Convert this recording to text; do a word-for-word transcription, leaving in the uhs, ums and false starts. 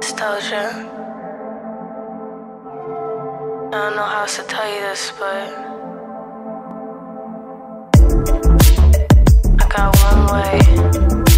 Nostalgia. I don't know how else to tell you this, but I got one way.